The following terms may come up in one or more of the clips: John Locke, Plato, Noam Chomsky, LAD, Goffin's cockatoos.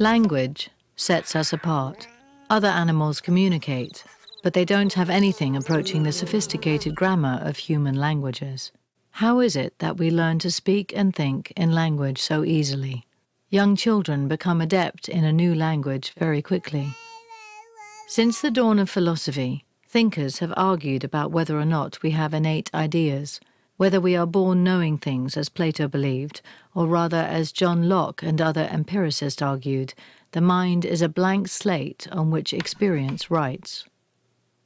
Language sets us apart. Other animals communicate, but they don't have anything approaching the sophisticated grammar of human languages. How is it that we learn to speak and think in language so easily? Young children become adept in a new language very quickly. Since the dawn of philosophy, thinkers have argued about whether or not we have innate ideas, whether we are born knowing things, as Plato believed, or rather, as John Locke and other empiricists argued, the mind is a blank slate on which experience writes.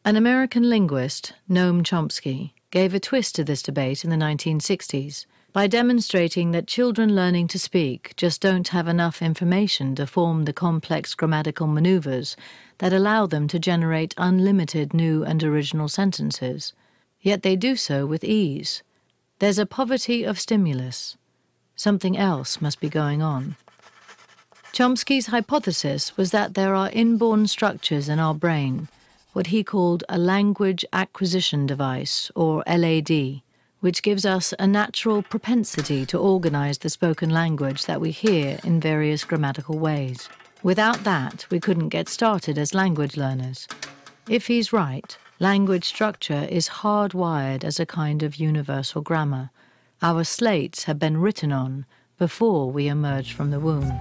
An American linguist, Noam Chomsky, gave a twist to this debate in the 1960s by demonstrating that children learning to speak just don't have enough information to form the complex grammatical maneuvers that allow them to generate unlimited new and original sentences, yet they do so with ease. There's a poverty of stimulus. Something else must be going on. Chomsky's hypothesis was that there are inborn structures in our brain, what he called a language acquisition device, or LAD, which gives us a natural propensity to organize the spoken language that we hear in various grammatical ways. Without that, we couldn't get started as language learners. If he's right, language structure is hardwired as a kind of universal grammar. Our slates have been written on before we emerge from the womb.